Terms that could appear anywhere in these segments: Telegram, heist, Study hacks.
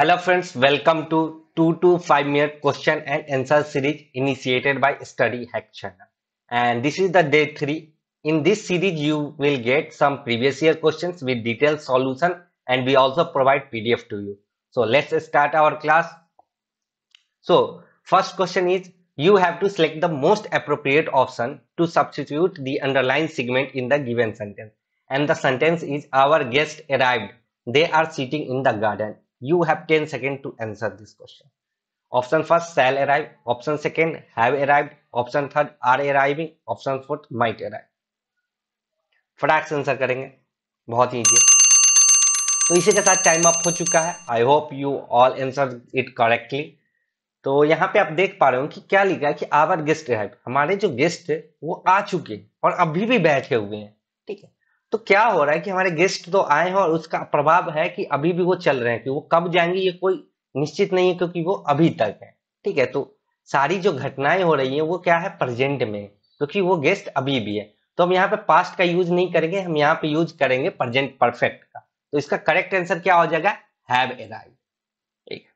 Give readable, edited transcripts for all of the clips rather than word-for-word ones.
Hello friends, welcome to 2 to 5 minute question and answer series initiated by Study Hack channel. And this is the day 3. In this series, you will get some previous year questions with detailed solution, and we also provide PDF to you. So let's start our class. So first question is, you have to select the most appropriate option to substitute the underlying segment in the given sentence. And the sentence is, our guests arrived. They are sitting in the garden. You have 10 seconds to answer this question. Option first, shall arrive. Option second, have arrived. Option third, are arriving. Option fourth, might arrive. फटाक से answer करेंगे, बहुत ही easy. तो इसी के साथ time up हो चुका है। I hope you all answer it correctly. तो यहाँ पे आप देख पा रहे हो कि क्या लिखा है कि आवर गेस्ट अराइव्ड, हमारे जो गेस्ट है वो आ चुके हैं और अभी भी बैठे हुए हैं। ठीक है, तो क्या हो रहा है कि हमारे गेस्ट तो आए हैं और उसका प्रभाव है कि अभी भी वो चल रहे हैं, कि वो कब जाएंगे ये कोई निश्चित नहीं है क्योंकि वो अभी तक है। ठीक है, तो सारी जो घटनाएं हो रही है वो क्या है, प्रेजेंट में, क्योंकि वो गेस्ट अभी भी है। तो हम यहाँ पे पास्ट का यूज नहीं करेंगे, हम यहाँ पे यूज करेंगे प्रेजेंट परफेक्ट का। तो इसका करेक्ट आंसर क्या हो जाएगा, हैव अराइव्ड। ठीक है,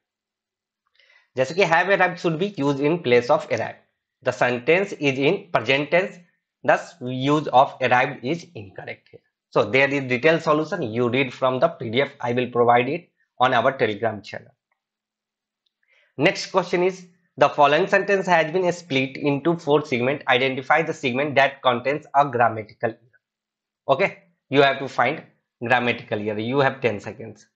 जैसे कि have arrived should be use in place of arrived. The sentence is in present tense, thus use of arrived is incorrect here. So there is detailed solution, you read from the PDF. I will provide it on our Telegram channel. Next question is, the following sentence has been split into 4 segments. Identify the segment that contains a grammatical error. Okay, you have to find grammatical error. You have 10 seconds.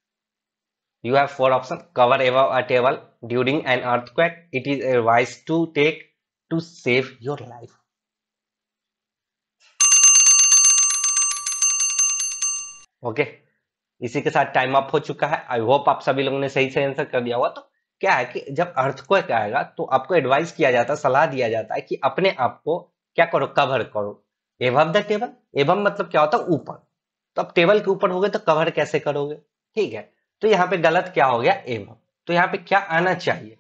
You have 4 options. Cover above a table during an earthquake. It is advised to take to save your life. Okay इसी के साथ time up हो चुका है। I hope आप सभी लोगों ने सही से आंसर कर दिया होगा। तो क्या है कि जब अर्थक्वेक आएगा तो आपको एडवाइस किया जाता है, सलाह दिया जाता है कि अपने आप को क्या करो, कवर करो। एबव द टेबल, एबव मतलब क्या होता है, ऊपर। तो अब टेबल के ऊपर होगे तो कवर कैसे करोगे। ठीक है, तो यहाँ पे गलत क्या हो गया, एबव। तो यहाँ पे क्या आना चाहिए,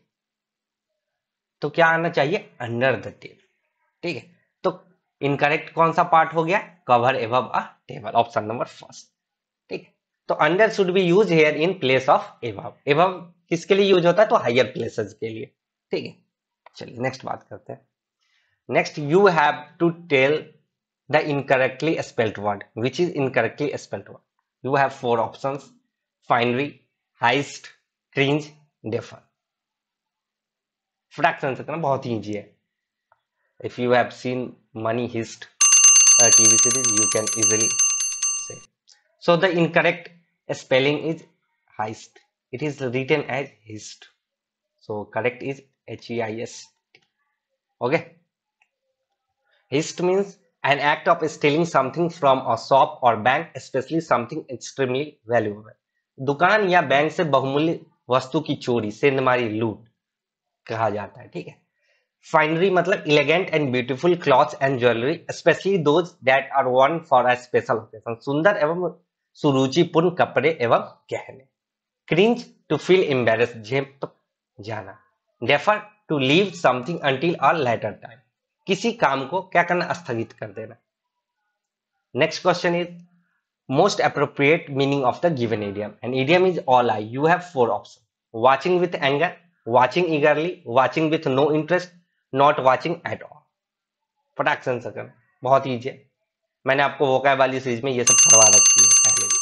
तो क्या आना चाहिए, अंडर द टेबल। ठीक है, तो इनकरेक्ट कौन सा पार्ट हो गया, cover above a table, option number first. ठीक है, तो under should be use here in place of above. Above किसके लिए यूज होता है, तो हायर प्लेसेस के लिए। ठीक है, चलिए नेक्स्ट बात करते हैं। Next, you have to tell the incorrectly spelled word which is incorrectly spelled word. You have 4 options, finery, heist, cringe, defer. फटाक से आंसर करना, बहुत ही ईजी है। If you have seen money heist TV series, you can easily से। So the incorrect spelling is heist. It is written as hist. So correct is H-E-I-S-T. Okay. Heist means an act of stealing something from a shop or bank, especially something extremely valuable. दुकान या bank से बहुमूल्य वस्तु की चोरी, सेंधमारी, लूट कहा जाता है। ठीक है, फाइनरी मतलब elegant and beautiful clothes and jewellery, specially those that are worn for a special occasion. सुंदर एवं सुरुचिपूर्ण कपड़े एवं गहने। क्रिंज, टू फील एम्बेरेस्ड, झेप जाना। Defer, to leave something until a later time, किसी काम को क्या करना, स्थगित कर देना। Next question is, most appropriate meaning of the given idiom. And idiom is all eye. You have 4 option, watching with anger, watching eagerly, watching with no interest, not watching at all. फटाक से answer करना, बहुत easy है। मैंने आपको vocab वाली series में ये सब करवा रखी है पहले भी।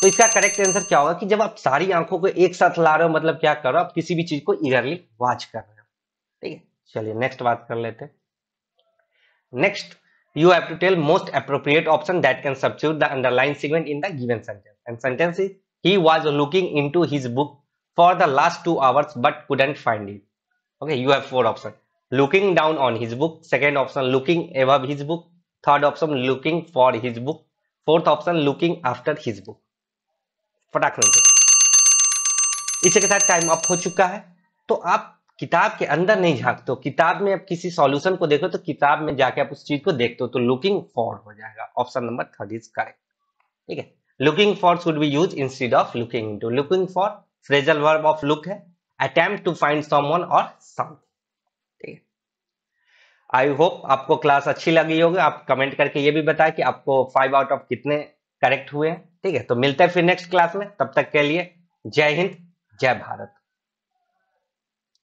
तो इसका करेक्ट आंसर क्या होगा कि जब आप सारी आंखों को एक साथ ला रहे हो, मतलब क्या कर रहे हो, आप किसी भी चीज को ईगरली वॉच कर रहे हो। ठीक है, चलिए नेक्स्ट बात कर लेते हैं। Next, you have to tell most appropriate option that can substitute the underline segment in the given sentence. And sentence is, he was looking into his book for the last 2 hours but couldn't find it. Okay, you have 4 option, looking down on his book, second option looking above his book, third option looking for his book, fourth option looking after his book. फटाक से इसके साथ time up हो चुका है। तो आप किताब के अंदर नहीं झांकते हो, किताब में आप किसी सॉल्यूशन को देखो तो किताब में जाके आप उस चीज को देखते हो, तो लुकिंग फॉर हो जाएगा, ऑप्शन नंबर 3 इज करेक्ट। ठीक है, looking for should be use instead of looking into. Looking for phrasal verb of look है, अटेम्प्ट टू फाइंड समवन और समथिंग। आई होप आपको क्लास अच्छी लगी होगी। आप कमेंट करके ये भी बताएं कि आपको 5 आउट ऑफ कितने करेक्ट हुए हैं। ठीक है, तो मिलते हैं फिर नेक्स्ट क्लास में, तब तक के लिए जय हिंद, जय भारत।